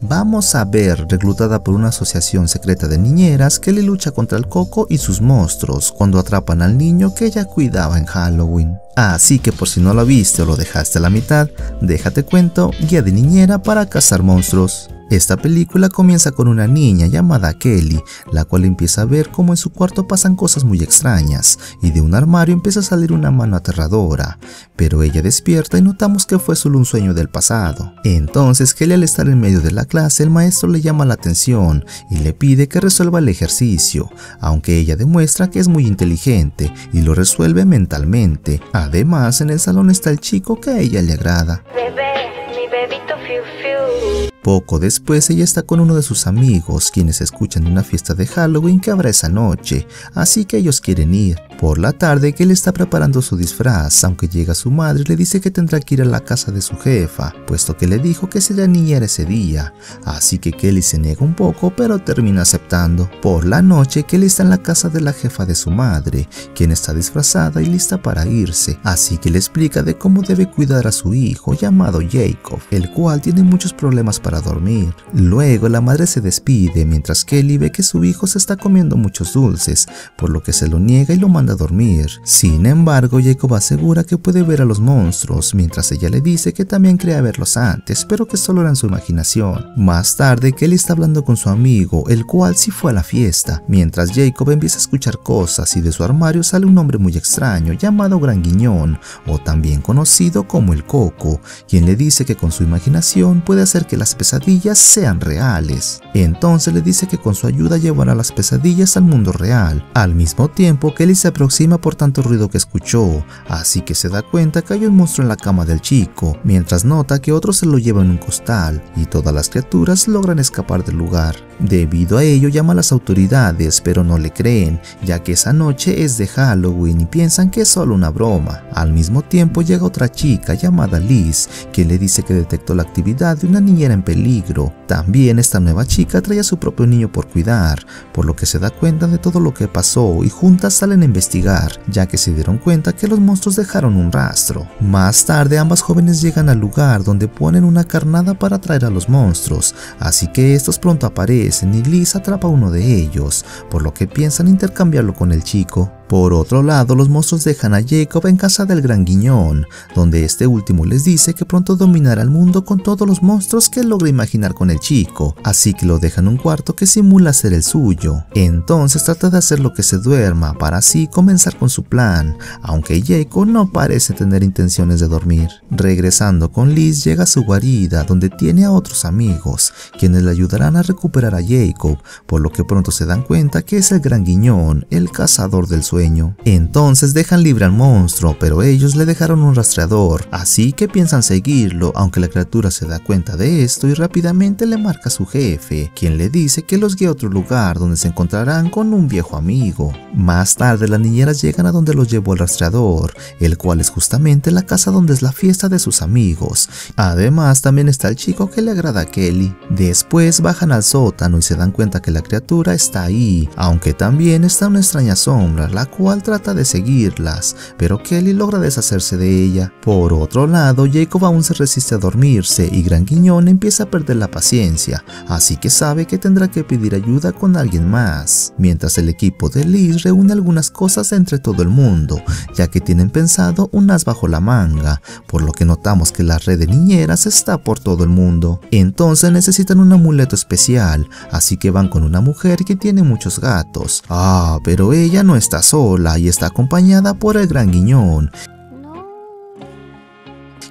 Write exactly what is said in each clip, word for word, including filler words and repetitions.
Vamos a ver, reclutada por una asociación secreta de niñeras, que le lucha contra el Coco y sus monstruos cuando atrapan al niño que ella cuidaba en Halloween. Así que por si no lo viste o lo dejaste a la mitad, déjate cuento, Guía de niñera para cazar monstruos. Esta película comienza con una niña llamada Kelly, la cual empieza a ver cómo en su cuarto pasan cosas muy extrañas, y de un armario empieza a salir una mano aterradora, pero ella despierta y notamos que fue solo un sueño del pasado. Entonces Kelly, al estar en medio de la clase, el maestro le llama la atención y le pide que resuelva el ejercicio, aunque ella demuestra que es muy inteligente y lo resuelve mentalmente. Además, en el salón está el chico que a ella le agrada. Bebé, mi bebito fiu fiu. Poco después ella está con uno de sus amigos, quienes escuchan de una fiesta de Halloween que habrá esa noche, así que ellos quieren ir. Por la tarde, Kelly está preparando su disfraz, aunque llega su madre y le dice que tendrá que ir a la casa de su jefa, puesto que le dijo que sería niñera ese día, así que Kelly se niega un poco, pero termina aceptando. Por la noche, Kelly está en la casa de la jefa de su madre, quien está disfrazada y lista para irse, así que le explica de cómo debe cuidar a su hijo llamado Jacob, el cual tiene muchos problemas para dormir. Luego la madre se despide mientras Kelly ve que su hijo se está comiendo muchos dulces, por lo que se lo niega y lo manda a dormir. Sin embargo, Jacob asegura que puede ver a los monstruos, mientras ella le dice que también creía verlos antes, pero que solo era en su imaginación. Más tarde, Kelly está hablando con su amigo, el cual sí fue a la fiesta, mientras Jacob empieza a escuchar cosas y de su armario sale un hombre muy extraño llamado Gran Guiñón, o también conocido como el Coco, quien le dice que con su imaginación puede hacer que las pesadillas sean reales. Entonces le dice que con su ayuda llevará las pesadillas al mundo real. Al mismo tiempo, Kelly se aproxima por tanto ruido que escuchó, así que se da cuenta que hay un monstruo en la cama del chico, mientras nota que otro se lo lleva en un costal y todas las criaturas logran escapar del lugar. Debido a ello llama a las autoridades, pero no le creen, ya que esa noche es de Halloween y piensan que es solo una broma. Al mismo tiempo llega otra chica llamada Liz, quien le dice que detectó la actividad de una niñera en peligro. También esta nueva chica trae a su propio niño por cuidar, por lo que se da cuenta de todo lo que pasó y juntas salen a investigar, ya que se dieron cuenta que los monstruos dejaron un rastro. Más tarde ambas jóvenes llegan al lugar donde ponen una carnada para atraer a los monstruos, así que estos pronto aparecen y Liz atrapa a uno de ellos, por lo que piensan intercambiarlo con el chico. Por otro lado, los monstruos dejan a Jacob en casa del Gran Guiñón, donde este último les dice que pronto dominará el mundo con todos los monstruos que logra imaginar con el chico, así que lo dejan en un cuarto que simula ser el suyo. Entonces trata de hacer lo que se duerma para así comenzar con su plan, aunque Jacob no parece tener intenciones de dormir. Regresando con Liz, llega a su guarida donde tiene a otros amigos, quienes le ayudarán a recuperar a Jacob, por lo que pronto se dan cuenta que es el Gran Guiñón, el cazador del sueño. Entonces dejan libre al monstruo, pero ellos le dejaron un rastreador, así que piensan seguirlo, aunque la criatura se da cuenta de esto y rápidamente le marca a su jefe, quien le dice que los guía a otro lugar donde se encontrarán con un viejo amigo. Más tarde las niñeras llegan a donde los llevó el rastreador, el cual es justamente la casa donde es la fiesta de sus amigos. Además también está el chico que le agrada a Kelly. Después bajan al sótano y se dan cuenta que la criatura está ahí, aunque también está una extraña sombra, la cual trata de seguirlas, pero Kelly logra deshacerse de ella. Por otro lado, Jacob aún se resiste a dormirse y Gran Guiñón empieza a perder la paciencia, así que sabe que tendrá que pedir ayuda con alguien más, mientras el equipo de Liz reúne algunas cosas entre todo el mundo, ya que tienen pensado un as bajo la manga, por lo que notamos que la red de niñeras está por todo el mundo. Entonces necesitan un amuleto especial, así que van con una mujer que tiene muchos gatos. Ah, pero ella no está sola sola y está acompañada por el Gran Guiñón,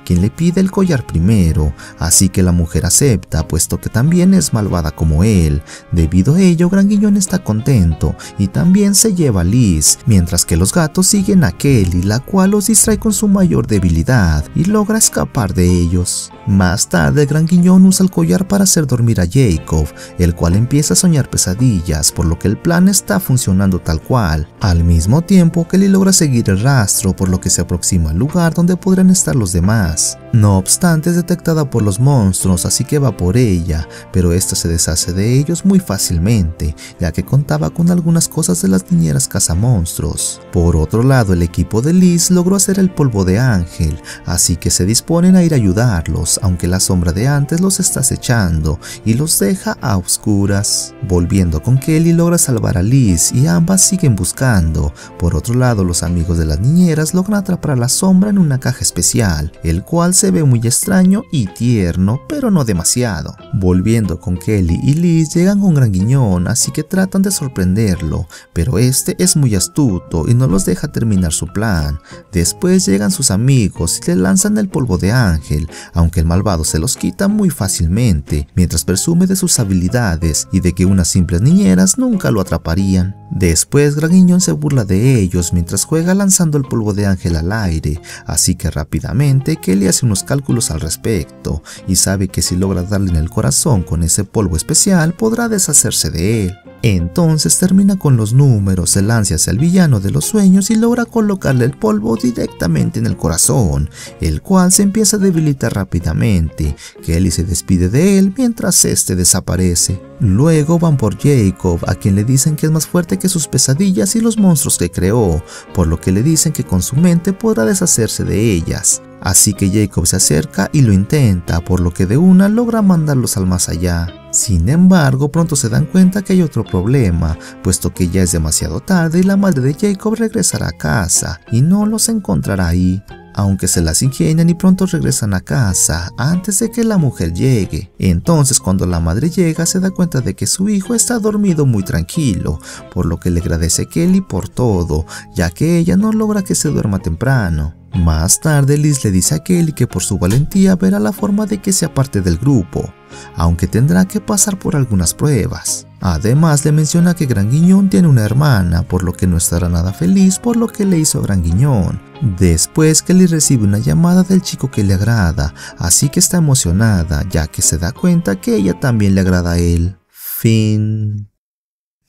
quien le pide el collar primero, así que la mujer acepta, puesto que también es malvada como él. Debido a ello, Gran Guiñón está contento y también se lleva a Liz, mientras que los gatos siguen a Kelly, la cual los distrae con su mayor debilidad y logra escapar de ellos. Más tarde, Gran Guiñón usa el collar para hacer dormir a Jacob, el cual empieza a soñar pesadillas, por lo que el plan está funcionando tal cual. Al mismo tiempo, Kelly logra seguir el rastro, por lo que se aproxima al lugar donde podrán estar los demás. No obstante, es detectada por los monstruos, así que va por ella, pero esta se deshace de ellos muy fácilmente, ya que contaba con algunas cosas de las niñeras cazamonstruos. Por otro lado, el equipo de Liz logró hacer el polvo de Ángel, así que se disponen a ir a ayudarlos, aunque la sombra de antes los está acechando y los deja a oscuras. Volviendo con Kelly, logra salvar a Liz y ambas siguen buscando. Por otro lado, los amigos de las niñeras logran atrapar a la sombra en una caja especial, el cual se ve muy extraño y tierno, pero no demasiado. Volviendo con Kelly y Liz, llegan con Gran Guiñón, así que tratan de sorprenderlo, pero este es muy astuto y no los deja terminar su plan. Después llegan sus amigos y le lanzan el polvo de Ángel, aunque el malvado se los quita muy fácilmente, mientras presume de sus habilidades y de que unas simples niñeras nunca lo atraparían. Después Gran Guiñón se burla de ellos mientras juega lanzando el polvo de Ángel al aire, así que rápidamente Kelly hace unos cálculos al respecto y sabe que si logra darle en el corazón con ese polvo especial podrá deshacerse de él. Entonces termina con los números, se lanza hacia el villano de los sueños y logra colocarle el polvo directamente en el corazón, el cual se empieza a debilitar rápidamente. Kelly se despide de él mientras este desaparece. Luego van por Jacob, a quien le dicen que es más fuerte que sus pesadillas y los monstruos que creó, por lo que le dicen que con su mente podrá deshacerse de ellas. Así que Jacob se acerca y lo intenta, por lo que de una logra mandarlos al más allá. Sin embargo, pronto se dan cuenta que hay otro problema, puesto que ya es demasiado tarde y la madre de Jacob regresará a casa y no los encontrará ahí. Aunque se las ingenian y pronto regresan a casa antes de que la mujer llegue. Entonces cuando la madre llega se da cuenta de que su hijo está dormido muy tranquilo, por lo que le agradece a Kelly por todo, ya que ella no logra que se duerma temprano. Más tarde Liz le dice a Kelly que por su valentía verá la forma de que sea parte del grupo, aunque tendrá que pasar por algunas pruebas. Además le menciona que Gran Guiñón tiene una hermana, por lo que no estará nada feliz por lo que le hizo Gran Guiñón. Después Kelly recibe una llamada del chico que le agrada, así que está emocionada ya que se da cuenta que ella también le agrada a él. Fin.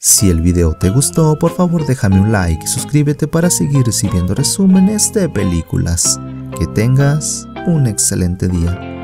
Si el video te gustó, por favor déjame un like y suscríbete para seguir recibiendo resúmenes de películas. Que tengas un excelente día.